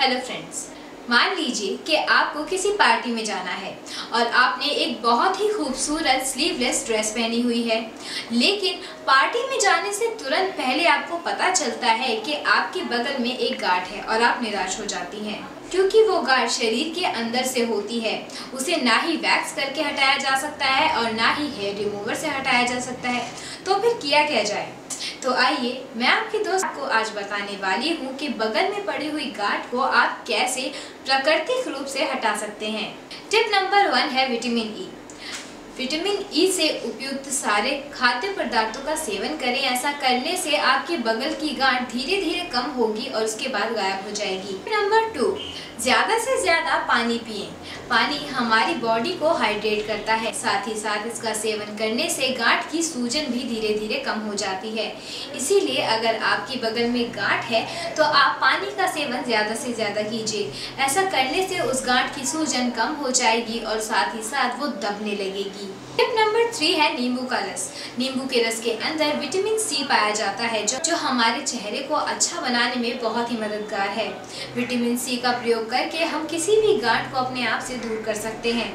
Hello friends, मान लीजिए कि आपको किसी पार्टी में जाना है और आपने एक बहुत ही खूबसूरत स्लीवलेस ड्रेस पहनी हुई है, लेकिन पार्टी में जाने से तुरंत पहले आपको पता चलता है कि आपके बगल में एक गांठ है और आप निराश हो जाती हैं, क्योंकि वो गांठ शरीर के अंदर से होती है। उसे ना ही वैक्स करके हटाया जा सकता है और ना ही हेयर रिमूवर से हटाया जा सकता है। तो फिर किया क्या जाए? तो आइए, मैं आपके दोस्त को आज बताने वाली हूँ कि बगल में पड़ी हुई गांठ को आप कैसे प्राकृतिक रूप से हटा सकते हैं। टिप नंबर 1 है विटामिन ई। विटामिन ई से उपयुक्त सारे खाद्य पदार्थों का सेवन करें। ऐसा करने से आपके बगल की गांठ धीरे धीरे कम होगी और उसके बाद गायब हो जाएगी। नंबर 2, ज़्यादा से ज़्यादा पानी पिएं। पानी हमारी बॉडी को हाइड्रेट करता है, साथ ही साथ इसका सेवन करने से गांठ की सूजन भी धीरे धीरे कम हो जाती है। इसीलिए अगर आपकी बगल में गांठ है तो आप पानी का सेवन ज़्यादा से ज़्यादा कीजिए। ऐसा करने से उस गांठ की सूजन कम हो जाएगी और साथ ही साथ वो दबने लगेगी। टिप नंबर 3 है नींबू का रस। नींबू के रस के अंदर विटामिन सी पाया जाता है जो हमारे चेहरे को अच्छा बनाने में बहुत ही मददगार है। विटामिन सी का प्रयोग करके हम किसी भी गांठ को अपने आप से दूर कर सकते हैं।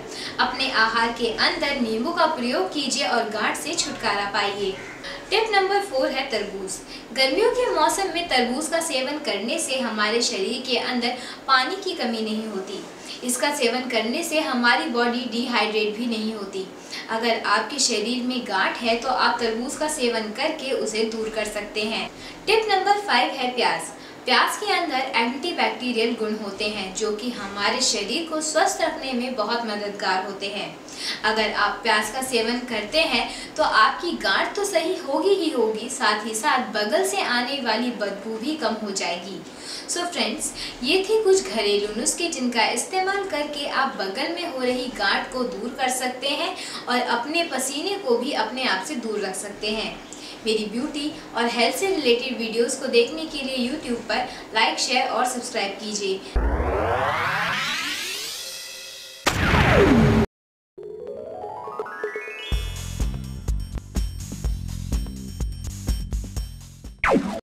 अपने आहार के अंदर नींबू का प्रयोग कीजिए और गांठ से छुटकारा पाइए। टिप नंबर 4 है तरबूज। गर्मियों के मौसम में तरबूज का सेवन करने से हमारे शरीर के अंदर पानी की कमी नहीं होती। इसका सेवन करने से हमारी बॉडी डिहाइड्रेट भी नहीं होती। अगर आपके शरीर में गांठ है तो आप तरबूज का सेवन करके उसे दूर कर सकते हैं। टिप नंबर 5 है प्याज। प्याज के अंदर एंटीबैक्टीरियल गुण होते हैं जो कि हमारे शरीर को स्वस्थ रखने में बहुत मददगार होते हैं। अगर आप प्याज का सेवन करते हैं तो आपकी गांठ तो सही होगी ही होगी, साथ ही साथ बगल से आने वाली बदबू भी कम हो जाएगी। सो फ्रेंड्स, ये थे कुछ घरेलू नुस्खे जिनका इस्तेमाल करके आप बगल में हो रही गांठ को दूर कर सकते हैं और अपने पसीने को भी अपने आप से दूर रख सकते हैं। मेरी ब्यूटी और हेल्थ से रिलेटेड वीडियोस को देखने के लिए YouTube पर लाइक, शेयर और सब्सक्राइब कीजिए।